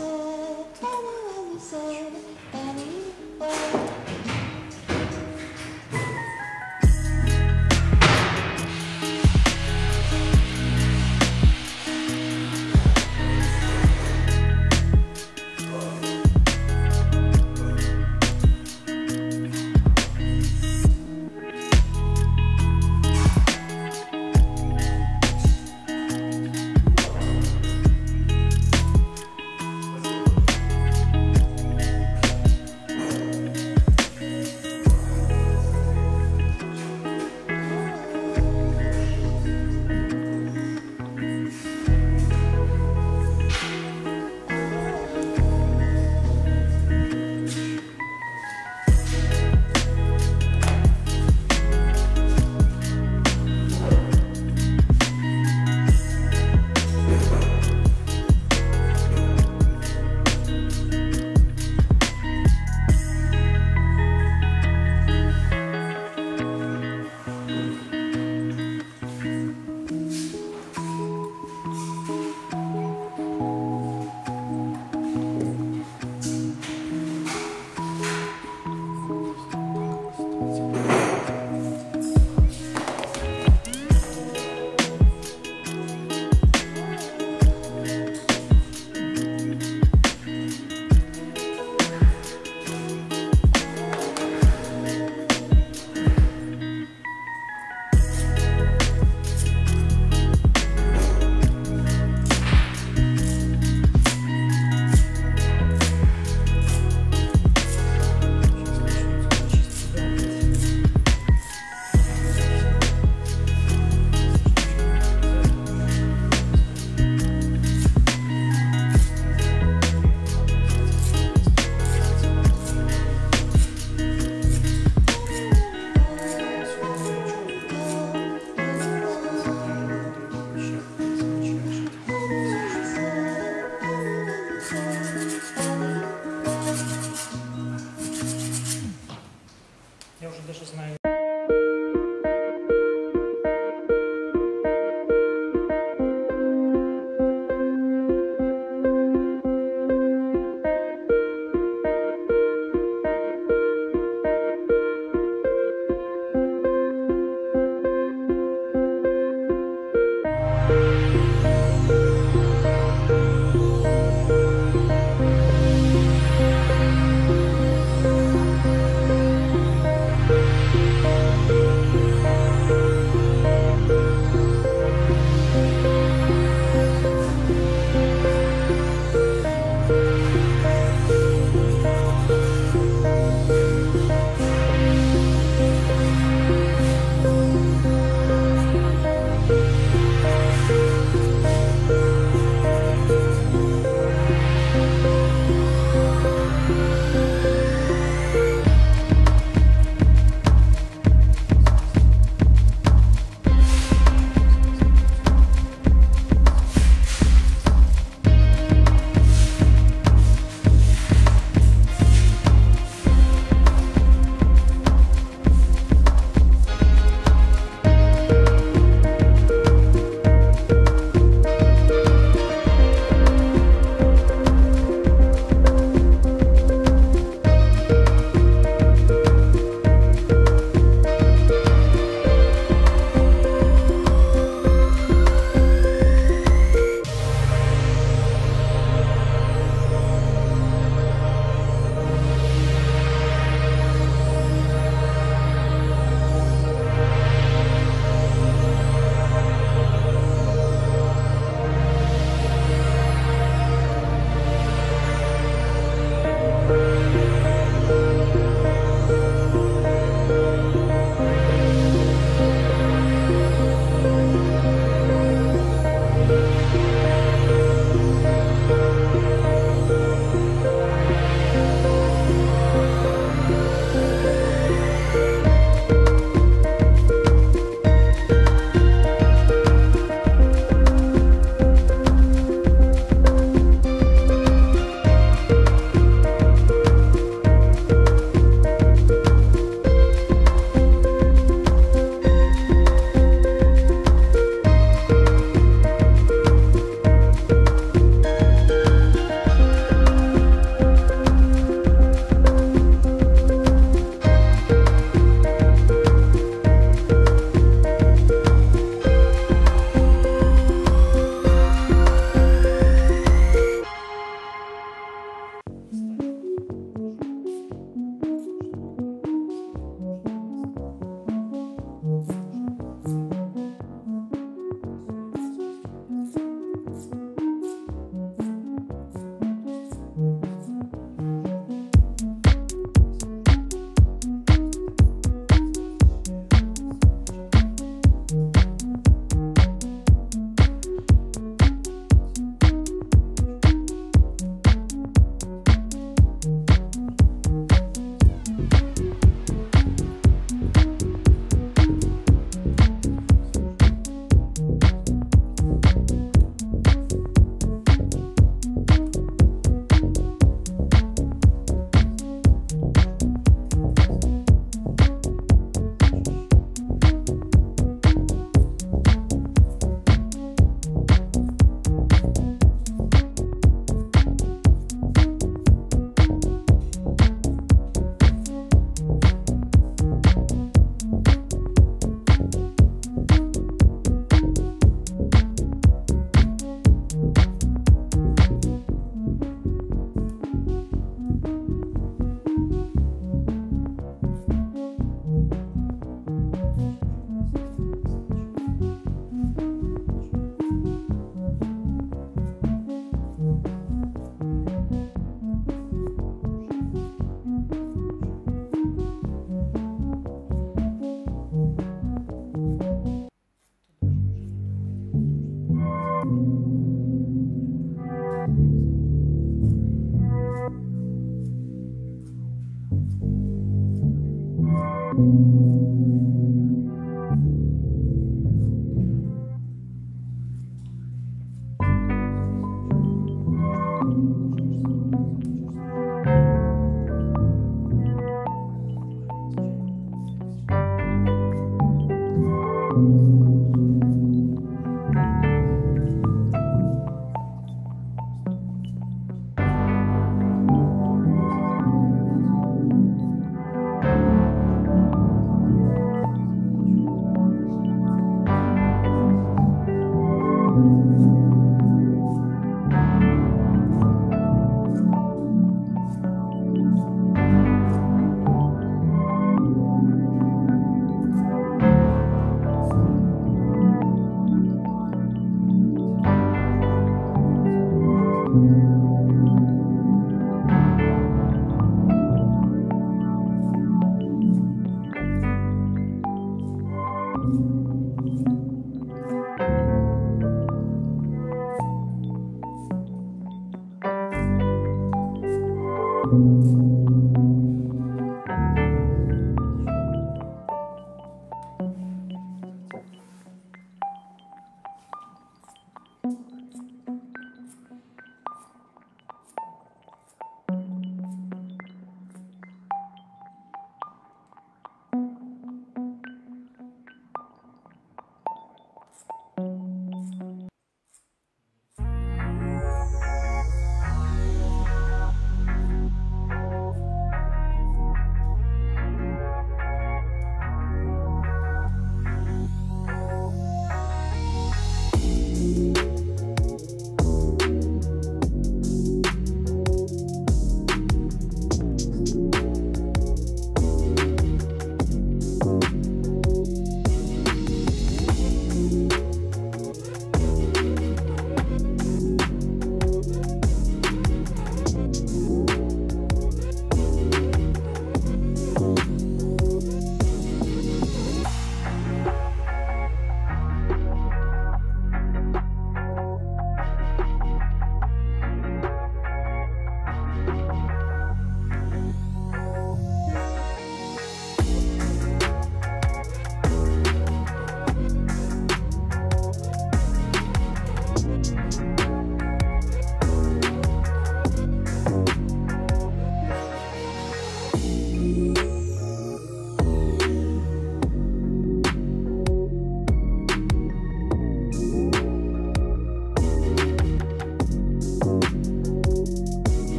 said, tell me when you said anyway.